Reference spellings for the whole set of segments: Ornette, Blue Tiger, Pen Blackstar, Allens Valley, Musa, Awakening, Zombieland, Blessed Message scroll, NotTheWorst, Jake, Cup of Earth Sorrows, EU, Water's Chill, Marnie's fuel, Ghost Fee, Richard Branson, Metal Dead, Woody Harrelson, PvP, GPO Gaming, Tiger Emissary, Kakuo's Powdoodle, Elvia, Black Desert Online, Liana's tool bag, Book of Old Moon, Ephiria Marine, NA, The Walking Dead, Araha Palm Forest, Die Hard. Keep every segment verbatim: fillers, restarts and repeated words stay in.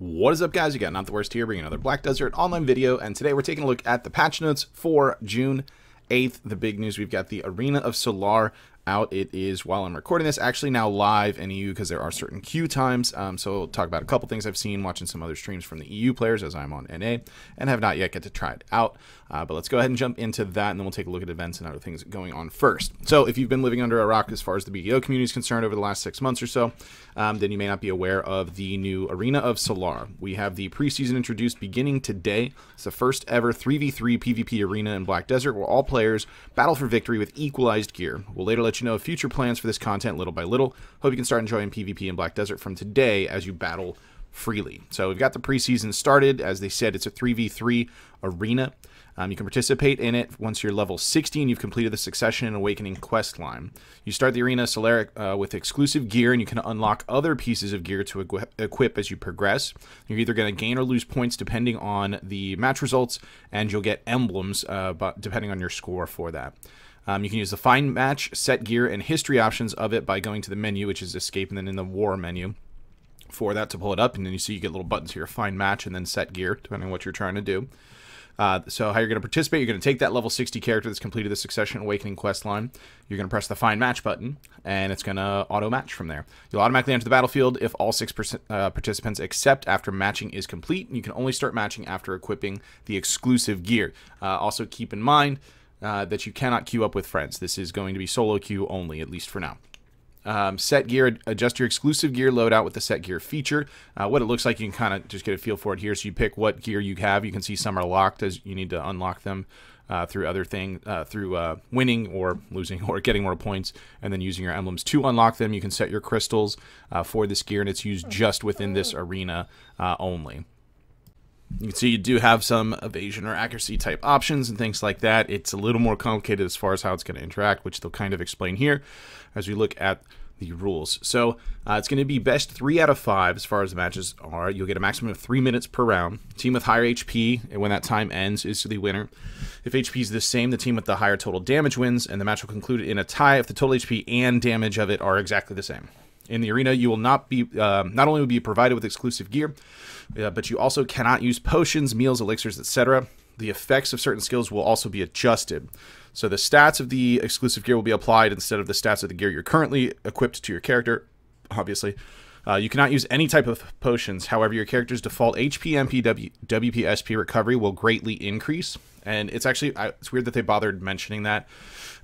What is up, guys? You got NotTheWorst here, bringing another Black Desert Online video, and today we're taking a look at the patch notes for June eighth. The big news, we've got the Arena of Solare out. It is, while I'm recording this, actually now live in E U because there are certain queue times, um, so we'll talk about a couple things I've seen watching some other streams from the E U players as I'm on N A and have not yet get to try it out, uh, but let's go ahead and jump into that, and then we'll take a look at events and other things going on first. So if you've been living under a rock as far as the B D O community is concerned over the last six months or so, um, then you may not be aware of the new Arena of Solare. We have the preseason introduced beginning today. It's the first ever three v three PvP arena in Black Desert where all players battle for victory with equalized gear. We'll later let you know of future plans for this content little by little. Hope you can start enjoying PvP in Black Desert from today as you battle freely. So we've got the preseason started. As they said, it's a three v three arena. Um, you can participate in it once you're level sixty and you've completed the Succession and Awakening quest line. You start the Arena Solare uh, with exclusive gear, and you can unlock other pieces of gear to equi equip as you progress. You're either going to gain or lose points depending on the match results, and you'll get emblems uh, depending on your score for that. Um, you can use the find match, set gear, and history options of it by going to the menu, which is escape, and then in the war menu for that to pull it up. And then you see you get little buttons here, find match, and then set gear, depending on what you're trying to do. Uh, so how you're going to participate, you're going to take that level sixty character that's completed the Succession Awakening quest line. You're going to press the Find Match button, and it's going to auto-match from there. You'll automatically enter the battlefield if all six uh, participants accept after matching is complete. And you can only start matching after equipping the exclusive gear. Uh, also keep in mind uh, that you cannot queue up with friends. This is going to be solo queue only, at least for now. Um, set gear, adjust your exclusive gear loadout with the set gear feature. Uh, what it looks like, you can kind of just get a feel for it here. So you pick what gear you have. You can see some are locked as you need to unlock them uh, through other thing, uh, through uh, winning or losing or getting more points, and then using your emblems to unlock them. You can set your crystals uh, for this gear, and it's used just within this arena uh, only. You can see you do have some evasion or accuracy type options and things like that. It's a little more complicated as far as how it's going to interact, which they'll kind of explain here as we look at the rules. So uh, it's going to be best three out of five as far as the matches are. You'll get a maximum of three minutes per round. Team with higher H P, and when that time ends, is the winner. If H P is the same, the team with the higher total damage wins, and the match will conclude in a tie if the total H P and damage of it are exactly the same. In the arena, you will not be uh, not only will be provided with exclusive gear, uh, but you also cannot use potions, meals, elixirs, et cetera. The effects of certain skills will also be adjusted. So the stats of the exclusive gear will be applied instead of the stats of the gear you're currently equipped to your character, obviously. Uh, you cannot use any type of potions. However, your character's default H P, M P, w, W P, S P recovery will greatly increase. And it's actually, I, it's weird that they bothered mentioning that.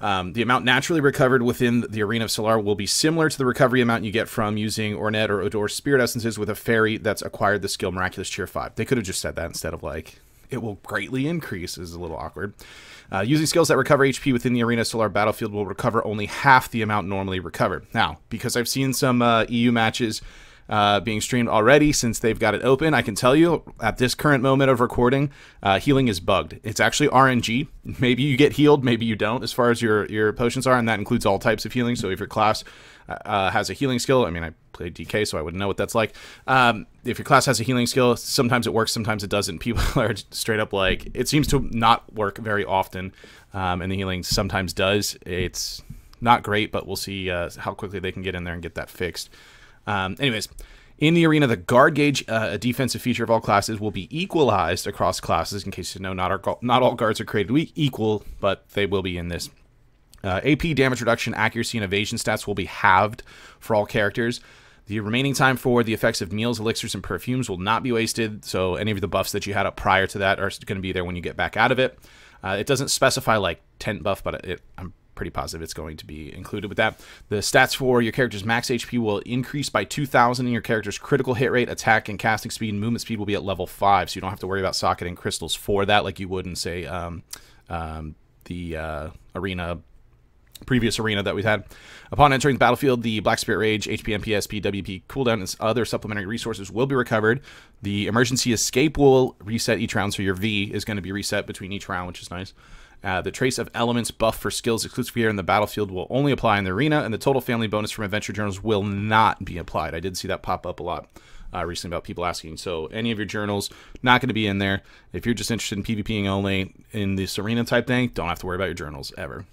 Um, the amount naturally recovered within the Arena of Solare will be similar to the recovery amount you get from using Ornette or Odor's Spirit Essences with a fairy that's acquired the skill Miraculous Cheer five. They could have just said that instead of like, it will greatly increase, is a little awkward. Uh, using skills that recover H P within the Arena Solare battlefield will recover only half the amount normally recovered. Now, because I've seen some uh, E U matches uh, being streamed already since they've got it open, I can tell you at this current moment of recording, uh, healing is bugged. It's actually R N G. Maybe you get healed, maybe you don't, as far as your, your potions are, and that includes all types of healing. So if your class uh, has a healing skill, I mean, I played D K, so I wouldn't know what that's like. Um, if your class has a healing skill, sometimes it works, sometimes it doesn't. People are straight up like, it seems to not work very often, um, and the healing sometimes does. It's not great, but we'll see uh, how quickly they can get in there and get that fixed. Um, anyways, in the arena, the guard gauge, uh, a defensive feature of all classes, will be equalized across classes. In case you know, not, our, not all guards are created equal, but they will be in this. Uh, A P, damage reduction, accuracy, and evasion stats will be halved for all characters. The remaining time for the effects of meals, elixirs, and perfumes will not be wasted, so any of the buffs that you had up prior to that are going to be there when you get back out of it. Uh, it doesn't specify, like, tent buff, but it, I'm pretty positive it's going to be included with that. The stats for your character's max H P will increase by two thousand, and your character's critical hit rate, attack, and casting speed and movement speed will be at level five, so you don't have to worry about socketing crystals for that like you would in, say, um, um, the uh, arena... previous arena that we've had. Upon entering the battlefield, the Black Spirit Rage, H P, M P, S P, W P, cooldown, and other supplementary resources will be recovered. The emergency escape will reset each round, so your V is going to be reset between each round, which is nice. Uh, the Trace of Elements buff for skills exclusive here in the battlefield will only apply in the arena, and the total family bonus from adventure journals will not be applied. I did see that pop up a lot uh, recently about people asking, so any of your journals, not going to be in there. If you're just interested in PvPing only in this arena type thing, don't have to worry about your journals ever.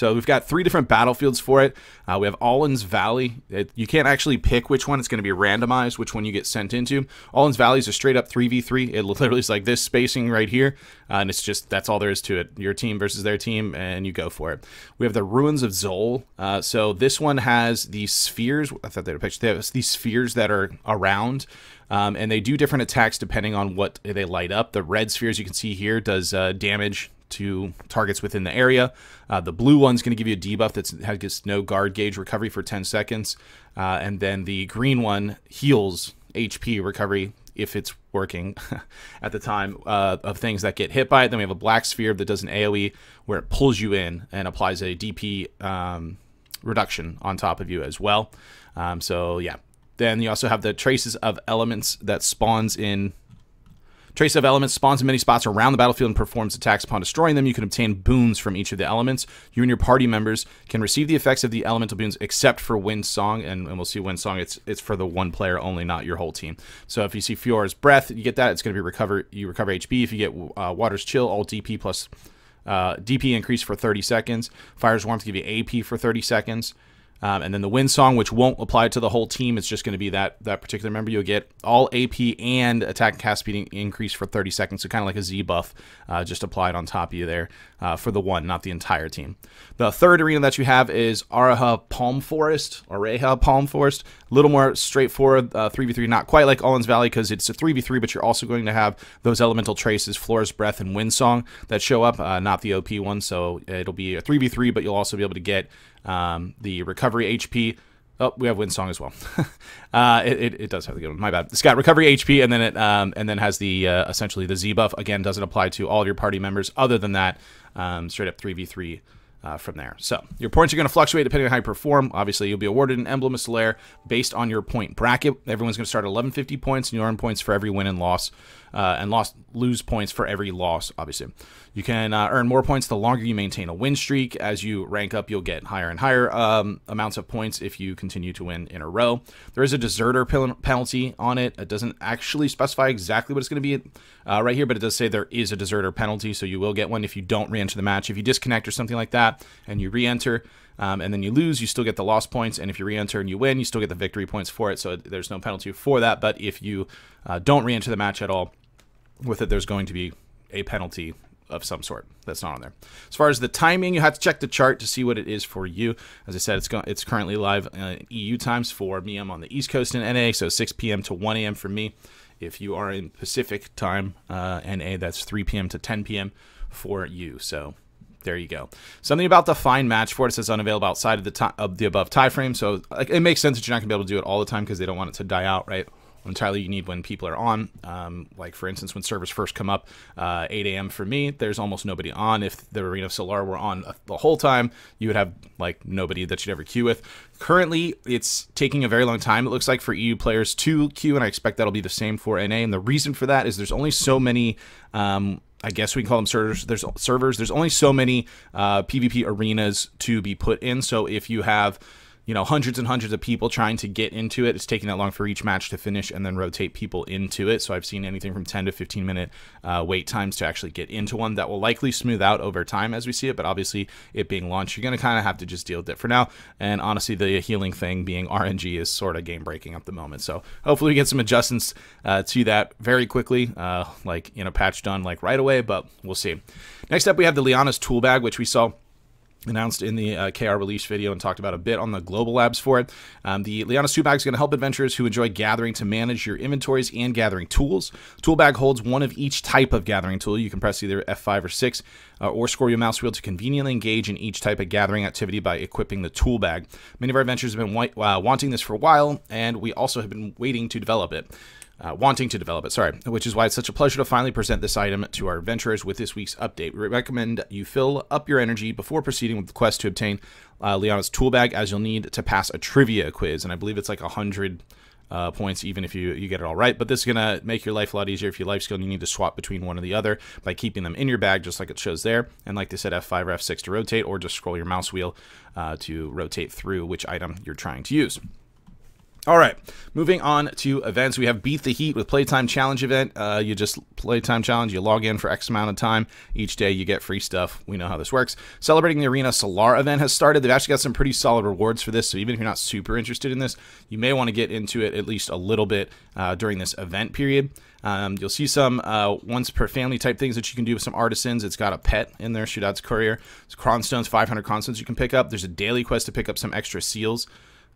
So we've got three different battlefields for it. Uh, we have Allens Valley. It, you can't actually pick which one. It's going to be randomized which one you get sent into. Allens Valley is a straight up three v three. It literally is like this spacing right here. Uh, and it's just, that's all there is to it. Your team versus their team, and you go for it. We have the Ruins of Zol. Uh, so this one has the spheres. I thought they were pictures. They have these spheres that are around. Um, and they do different attacks depending on what they light up. The red spheres you can see here does uh, damage to targets within the area. Uh, the blue one's going to give you a debuff that gets no guard gauge recovery for ten seconds. Uh, and then the green one heals H P recovery if it's working at the time uh, of things that get hit by it. Then we have a black sphere that does an AoE where it pulls you in and applies a D P um, reduction on top of you as well. Um, so yeah. Then you also have the Traces of Elements that spawns in... Trace of Elements spawns in many spots around the battlefield and performs attacks upon destroying them. You can obtain boons from each of the elements. You and your party members can receive the effects of the elemental boons except for Wind Song, and, and we'll see Wind Song. It's it's for the one player only, not your whole team. So if you see Flora's Breath, you get that. It's going to be recover. You recover H P. If you get uh, Water's Chill, all D P plus uh, D P increase for thirty seconds. Fire's Warmth give you A P for thirty seconds. Um, and then the Wind Song, which won't apply to the whole team. It's just going to be that that particular member. You'll get all A P and attack and cast speed increase for thirty seconds. So kind of like a Z buff uh, just applied on top of you there uh, for the one, not the entire team. The third arena that you have is Araha Palm Forest. Araha Palm Forest. A little more straightforward uh, three v three. Not quite like Allens Valley because it's a three v three, but you're also going to have those elemental traces, Flora's Breath and Wind Song, that show up. Uh, not the O P one. So it'll be a three v three, but you'll also be able to get um the recovery H P. Oh, we have Wind Song as well. uh it, it, it does have the good one, my bad. It's got recovery H P, and then it um and then has the uh essentially the Z buff. Again, doesn't apply to all of your party members other than that um straight up three v three uh from there. So your points are going to fluctuate depending on how you perform. Obviously, you'll be awarded an Emblem of Solare based on your point bracket. Everyone's going to start at eleven fifty points, and you earn points for every win and loss. Uh, and lost, lose points for every loss, obviously. You can uh, earn more points the longer you maintain a win streak. As you rank up, you'll get higher and higher um, amounts of points if you continue to win in a row. There is a deserter pen penalty on it. It doesn't actually specify exactly what it's going to be uh, right here, but it does say there is a deserter penalty, so you will get one if you don't re-enter the match. If you disconnect or something like that and you re-enter, Um, and then you lose, you still get the loss points. And if you re-enter and you win, you still get the victory points for it. So there's no penalty for that. But if you uh, don't re-enter the match at all with it, there's going to be a penalty of some sort that's not on there. As far as the timing, you have to check the chart to see what it is for you. As I said, it's go it's currently live uh, E U times for me. I'm on the East Coast in N A, so six p m to one a m for me. If you are in Pacific time, uh, N A, that's three p m to ten p m for you. So... there you go. Something about the fine match for it says unavailable outside of the of the above time frame. So like, it makes sense that you're not going to be able to do it all the time because they don't want it to die out, right? Entirely, you need when people are on. Um, like, for instance, when servers first come up, uh, eight a m for me, there's almost nobody on. If the Arena of Solare were on the whole time, you would have, like, nobody that you'd ever queue with. Currently, it's taking a very long time, it looks like, for E U players to queue, and I expect that'll be the same for N A. And the reason for that is there's only so many... Um, I guess we can call them servers. There's servers. There's only so many uh, PvP arenas to be put in. So if you have, you know, hundreds and hundreds of people trying to get into it, it's taking that long for each match to finish and then rotate people into it. So I've seen anything from ten to fifteen minute uh, wait times to actually get into one. That will likely smooth out over time as we see it. But obviously, it being launched, you're going to kind of have to just deal with it for now. And honestly, the healing thing being R N G is sort of game breaking at the moment. So hopefully we get some adjustments uh, to that very quickly, uh, like in a patch done like right away. But we'll see. Next up, we have the Liana's tool bag, which we saw announced in the uh, K R release video and talked about a bit on the Global Labs for it. Um, the Liana's tool bag is going to help adventurers who enjoy gathering to manage your inventories and gathering tools. Tool bag holds one of each type of gathering tool. You can press either F five or six uh, or scroll your mouse wheel to conveniently engage in each type of gathering activity by equipping the tool bag. Many of our adventurers have been uh, wanting this for a while, and we also have been waiting to develop it. Uh, wanting to develop it, sorry, which is why it's such a pleasure to finally present this item to our adventurers with this week's update. We recommend you fill up your energy before proceeding with the quest to obtain uh, Liana's tool bag, as you'll need to pass a trivia quiz, and I believe it's like one hundred uh, points even if you, you get it all right, but this is going to make your life a lot easier if your life skill and you need to swap between one or the other by keeping them in your bag, just like it shows there, and like they said, F five or F six to rotate, or just scroll your mouse wheel uh, to rotate through which item you're trying to use. All right, moving on to events. We have Beat the Heat with Playtime Challenge event. Uh, you just Playtime Challenge, you log in for X amount of time. Each day you get free stuff. We know how this works. Celebrating the Arena Solare event has started. They've actually got some pretty solid rewards for this, so even if you're not super interested in this, you may want to get into it at least a little bit uh, during this event period. Um, you'll see some uh, once per family type things that you can do with some artisans. It's got a pet in there, Shudad's Courier. It's Cronstones, five hundred Cronstones you can pick up. There's a daily quest to pick up some extra seals.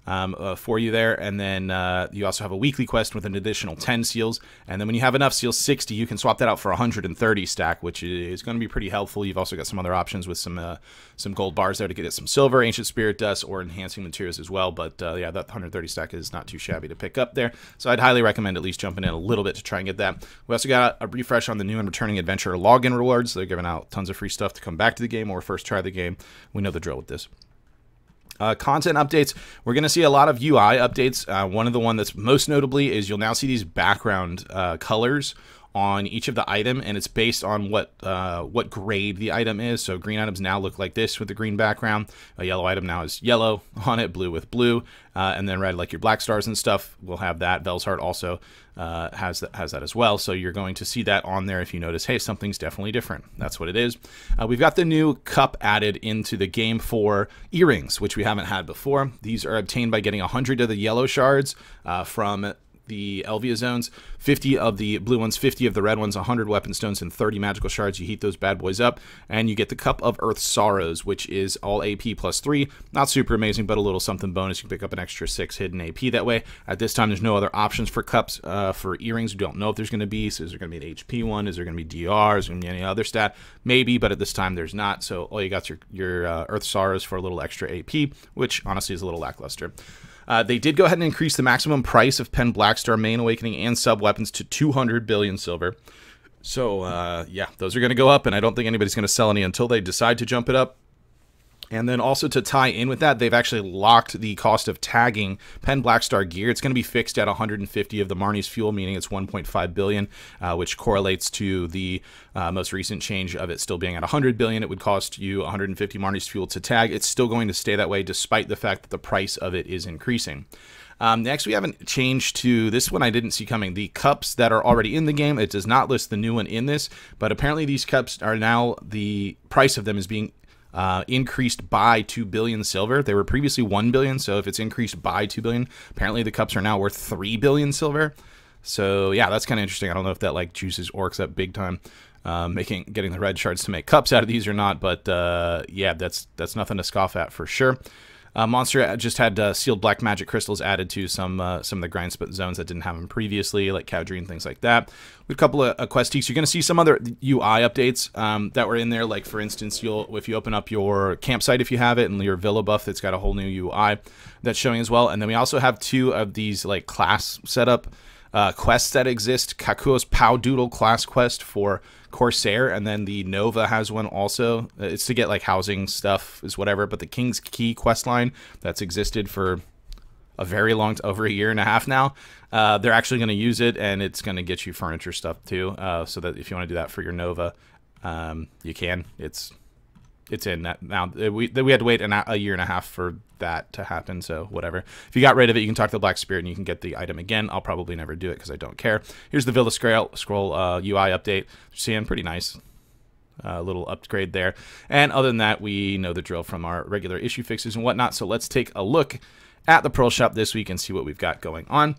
Um, uh, for you there, and then uh, you also have a weekly quest with an additional ten seals, and then when you have enough seals, sixty, you can swap that out for one hundred thirty stack, which is going to be pretty helpful. You've also got some other options with some uh, some gold bars there to get it some silver, ancient spirit dust, or enhancing materials as well, but uh, yeah, that one hundred thirty stack is not too shabby to pick up there, so I'd highly recommend at least jumping in a little bit to try and get that. We also got a refresh on the new and returning adventure login rewards. They're giving out tons of free stuff to come back to the game or first try the game. We know the drill with this. Uh, content updates. We're going to see a lot of U I updates. Uh, one of the one that's most notably is you'll now see these background uh, colors on each of the item, and it's based on what uh, what grade the item is. So green items now look like this with the green background. A yellow item now is yellow on it, blue with blue, uh, and then red like your black stars and stuff. We'll have that. Vell's Heart also uh, has, that, has that as well. So you're going to see that on there if you notice, hey, something's definitely different. That's what it is. Uh, we've got the new cup added into the game for earrings, which we haven't had before. These are obtained by getting one hundred of the yellow shards uh, from the Elvia zones, fifty of the blue ones, fifty of the red ones, one hundred weapon stones, and thirty magical shards. You heat those bad boys up, and you get the Cup of Earth Sorrows, which is all A P plus three. Not super amazing, but a little something bonus. You can pick up an extra six hidden A P that way. At this time, there's no other options for cups. Uh, for earrings, we don't know if there's going to be. So is there going to be an H P one? Is there going to be D R? Is there going to be any other stat? Maybe, but at this time, there's not. So all you got's your, your uh, Earth Sorrows for a little extra A P, which honestly is a little lackluster. Uh, they did go ahead and increase the maximum price of Pen Blackstar, main Awakening, and sub-weapons to two hundred billion silver. So, uh, yeah, those are going to go up, and I don't think anybody's going to sell any until they decide to jump it up. And then also to tie in with that, they've actually locked the cost of tagging Pen Blackstar gear. It's going to be fixed at one hundred fifty of the Marnie's fuel, meaning it's one point five billion, uh, which correlates to the uh, most recent change of it still being at one hundred billion. It would cost you one hundred fifty Marnie's fuel to tag. It's still going to stay that way, despite the fact that the price of it is increasing. Um, next, we have a change to this one I didn't see coming. The cups that are already in the game, it does not list the new one in this, but apparently these cups are now, the price of them is being Uh, increased by two billion silver. They were previously one billion, so if it's increased by two billion, apparently the cups are now worth three billion silver. So yeah, that's kind of interesting. I don't know if that like juices orcs up big time, uh, making getting the red shards to make cups out of these or not, but uh, yeah, that's that's nothing to scoff at for sure. Uh, Monster just had uh, sealed black magic crystals added to some uh, some of the grind zones that didn't have them previously, like Cowdrin, things like that. With a couple of uh, questies, you're going to see some other U I updates um, that were in there. Like for instance, you'll if you open up your campsite, if you have it, and your villa buff, that's got a whole new U I that's showing as well. And then we also have two of these like class setup uh, quests that exist: Kakuo's Powdoodle class quest for Corsair, and then the Nova has one also. It's to get like housing stuff is whatever, but the King's Key quest line that's existed for a very long, over a year and a half now, uh, they're actually going to use it, and it's going to get you furniture stuff too, uh, so that if you want to do that for your Nova, um, you can. It's it's in that now. We, we had to wait an, a year and a half for that to happen, so whatever. If you got rid of it, you can talk to the Black Spirit and you can get the item again. I'll probably never do it because I don't care. Here's the Villa Scroll, scroll uh, U I update. Seeing pretty nice. A uh, little upgrade there. And other than that, we know the drill from our regular issue fixes and whatnot, so let's take a look at the Pearl Shop this week and see what we've got going on.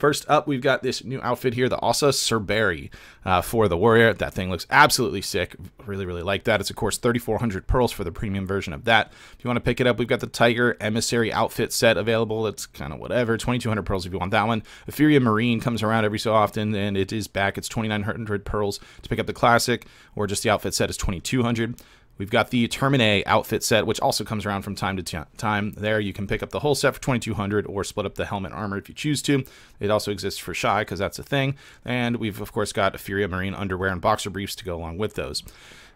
First up, we've got this new outfit here, the Asa Cerberi uh, for the Warrior. That thing looks absolutely sick. Really, really like that. It's, of course, thirty-four hundred pearls for the premium version of that. If you want to pick it up, we've got the Tiger Emissary outfit set available. It's kind of whatever. twenty-two hundred pearls if you want that one. Ephiria Marine comes around every so often, and it is back. It's twenty-nine hundred pearls to pick up the classic, or just the outfit set is twenty-two hundred. We've got the Termina outfit set, which also comes around from time to time. There, you can pick up the whole set for twenty-two hundred or split up the helmet armor if you choose to. It also exists for Shy, because that's a thing. And we've, of course, got Ephiria Marine underwear and boxer briefs to go along with those.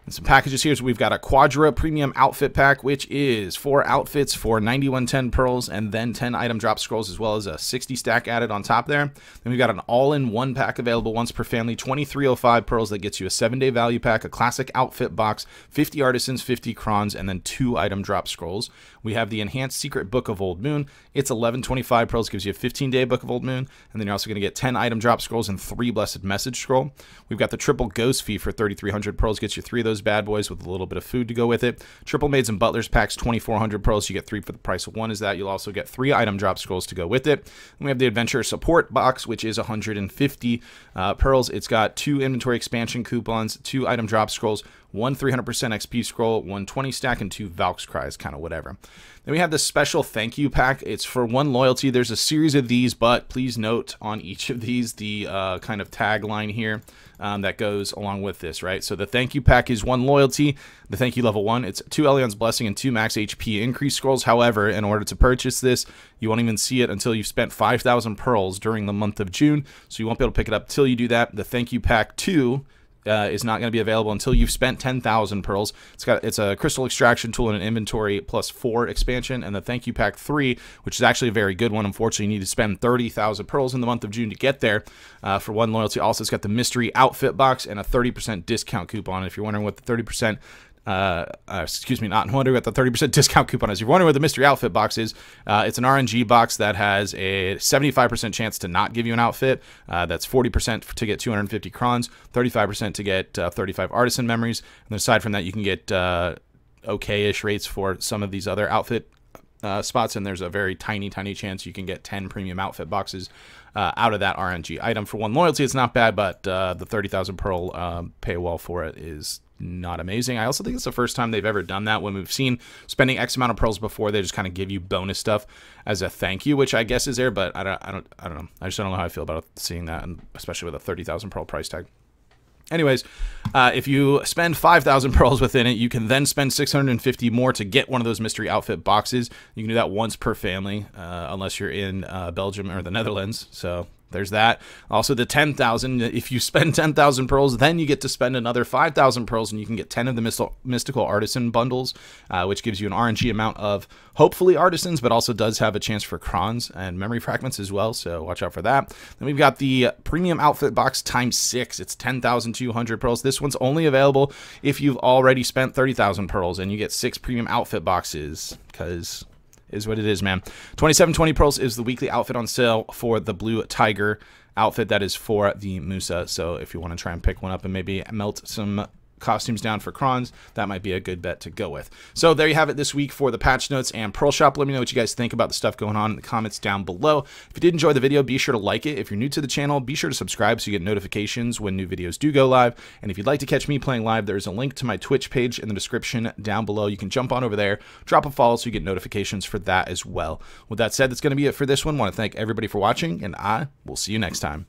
And some packages here. So we've got a Quadra Premium Outfit Pack, which is four outfits for ninety-one ten pearls and then ten item drop scrolls, as well as a sixty stack added on top there. Then we've got an all-in-one pack available once per family, twenty-three oh five pearls that gets you a seven-day value pack, a classic outfit box, fifty artisans, fifty crons, and then two item drop scrolls. We have the enhanced secret Book of Old Moon. It's eleven twenty-five pearls, gives you a fifteen day Book of Old Moon, and then you're also going to get ten item drop scrolls and three blessed message scroll. We've got the triple ghost fee for thirty-three hundred pearls, gets you three of those bad boys with a little bit of food to go with it. Triple maids and butlers packs twenty-four hundred pearls, you get three for the price of one. Is that you'll also get three item drop scrolls to go with it. And we have the adventure support box, which is one hundred fifty uh, pearls. It's got two inventory expansion coupons, two item drop scrolls, one three hundred percent X P scroll, one twenty stack, and two Valk's Cries, kind of whatever. Then we have this special thank you pack. It's for one loyalty. There's a series of these, but please note on each of these the uh, kind of tagline here um, that goes along with this, right? So the thank you pack is one loyalty. The thank you level one, it's two Elyon's Blessing and two max H P increase scrolls. However, in order to purchase this, you won't even see it until you've spent five thousand pearls during the month of June, so you won't be able to pick it up till you do that. The thank you pack two Uh, is not going to be available until you've spent ten thousand pearls. It's got it's a crystal extraction tool and an inventory plus four expansion, and the thank you pack three, which is actually a very good one. Unfortunately, you need to spend thirty thousand pearls in the month of June to get there uh, for one loyalty. Also, it's got the mystery outfit box and a thirty percent discount coupon. If you're wondering what the thirty percent Uh, uh, excuse me, not wondering what the thirty percent discount coupon is. You're wondering what the mystery outfit box is. Uh, it's an R N G box that has a seventy-five percent chance to not give you an outfit. Uh, that's forty percent to get two hundred fifty crons, thirty-five percent to get uh, thirty-five artisan memories. And aside from that, you can get uh, okay-ish rates for some of these other outfit uh, spots. And there's a very tiny, tiny chance you can get ten premium outfit boxes uh, out of that R N G item. For one loyalty, it's not bad, but uh, the thirty thousand pearl uh, paywall for it is not amazing. I also think it's the first time they've ever done that. When we've seen spending X amount of pearls before, they just kind of give you bonus stuff as a thank you, which I guess is there, but I don't, I don't, I don't know. I just don't know how I feel about seeing that, and especially with a thirty thousand pearl price tag. Anyways, uh, if you spend five thousand pearls within it, you can then spend six hundred fifty more to get one of those mystery outfit boxes. You can do that once per family, uh, unless you're in uh, Belgium or the Netherlands. So there's that. Also, the ten thousand, if you spend ten thousand pearls, then you get to spend another five thousand pearls, and you can get ten of the mystical artisan bundles, uh, which gives you an R N G amount of hopefully artisans, but also does have a chance for crons and memory fragments as well, so watch out for that. Then we've got the premium outfit box times six. It's ten thousand two hundred pearls. This one's only available if you've already spent thirty thousand pearls, and you get six premium outfit boxes, because is what it is, man. twenty-seven twenty pearls is the weekly outfit on sale for the blue tiger outfit. That is for the Musa. So if you want to try and pick one up and maybe melt some costumes down for crons, that might be a good bet to go with. So there you have it this week for the patch notes and Pearl Shop. Let me know what you guys think about the stuff going on in the comments down below. If you did enjoy the video, be sure to like it. If you're new to the channel, be sure to subscribe so you get notifications when new videos do go live. And if you'd like to catch me playing live, there's a link to my Twitch page in the description down below. You can jump on over there, drop a follow so you get notifications for that as well. With that said, that's going to be it for this one. I want to thank everybody for watching, and I will see you next time.